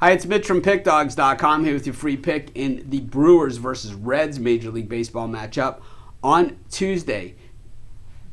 Hi, it's Mitch from PickDogs.com here with your free pick in the Brewers versus Reds Major League Baseball matchup on Tuesday,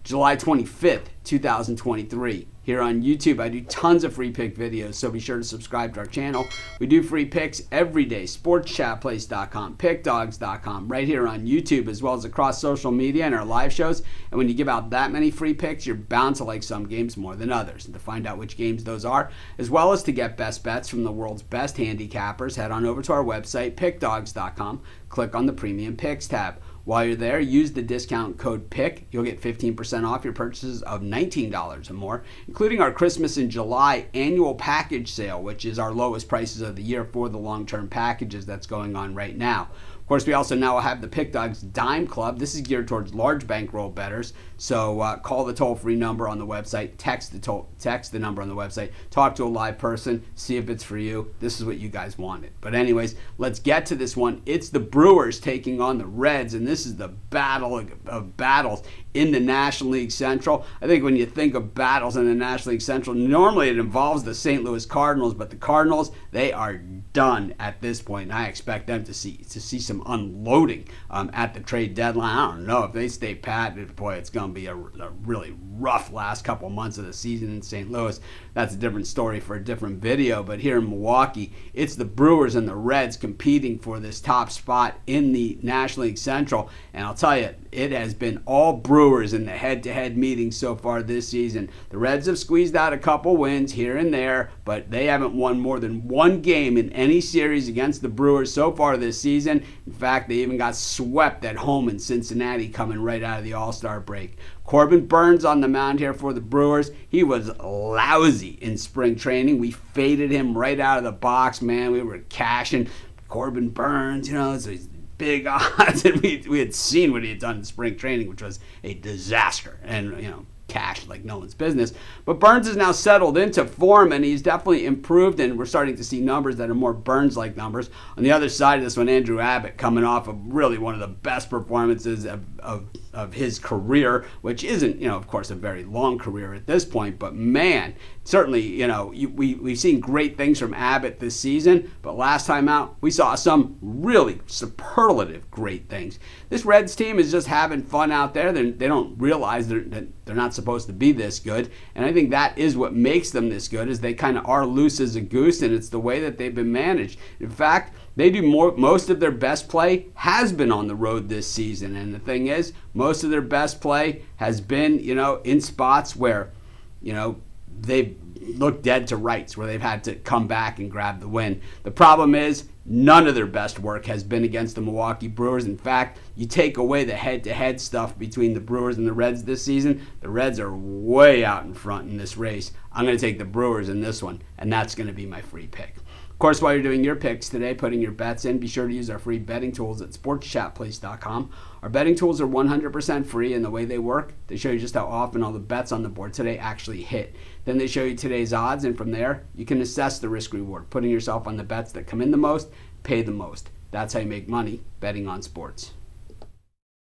July 25th, 2023. Here on YouTube, I do tons of free pick videos, so be sure to subscribe to our channel. We do free picks every day, sportschatplace.com, pickdogs.com, right here on YouTube, as well as across social media and our live shows. And when you give out that many free picks, you're bound to like some games more than others. And to find out which games those are, as well as to get best bets from the world's best handicappers, head on over to our website, pickdogs.com, click on the Premium Picks tab. While you're there, use the discount code PICK. You'll get 15% off your purchases of $19 or more, including our Christmas in July annual package sale, which is our lowest prices of the year for the long-term packages that's going on right now. Of course, we also now have the Pick Dogs Dime Club. This is geared towards large bankroll bettors, so call the toll-free number on the website, text the number on the website, talk to a live person, see if it's for you. This is what you guys wanted. But anyways, let's get to this one. It's the Brewers taking on the Reds, and this is the battle of battles in the National League Central. I think when you think of battles in the National League Central, normally it involves the St. Louis Cardinals, but the Cardinals, they are done at this point, and I expect them to see some unloading at the trade deadline. I don't know if they stay pat. Boy, it's going to be a really rough last couple months of the season in St. Louis. That's a different story for a different video. But here in Milwaukee, it's the Brewers and the Reds competing for this top spot in the National League Central. And I'll tell you, it has been all Brewers in the head-to-head meetings so far this season. The Reds have squeezed out a couple wins here and there, but they haven't won more than one game in any series against the Brewers so far this season. In fact, they even got swept at home in Cincinnati coming right out of the All-Star break. Corbin Burns on the mound here for the Brewers. He was lousy in spring training. We faded him right out of the box, man. We were cashing Corbin Burns, so he's big odds. And we had seen what he had done in spring training, which was a disaster. And, cash like no one's business. But Burns is now settled into form, and he's definitely improved, and we're starting to see numbers that are more Burns-like numbers. On the other side of this one, Andrew Abbott coming off of really one of the best performances of his career, which isn't, of course, a very long career at this point, but man, certainly, we've seen great things from Abbott this season, but last time out, we saw some really superlative great things. This Reds team is just having fun out there. They don't realize they're not supposed to be this good, and I think that is what makes them this good, is they kind of are loose as a goose, and it's the way that they've been managed. In fact, they do most of their best play has been on the road this season, and the thing is, most of their best play has been, in spots where, they've looked dead to rights, where they've had to come back and grab the win. The problem is, none of their best work has been against the Milwaukee Brewers. In fact, you take away the head-to-head stuff between the Brewers and the Reds this season, the Reds are way out in front in this race. I'm going to take the Brewers in this one, and that's going to be my free pick. Of course, while you're doing your picks today, putting your bets in, be sure to use our free betting tools at sportschatplace.com. Our betting tools are 100% free, and the way they work, they show you just how often all the bets on the board today actually hit. Then they show you today's odds, and from there, you can assess the risk-reward, putting yourself on the bets that come in the most, pay the most. That's how you make money betting on sports.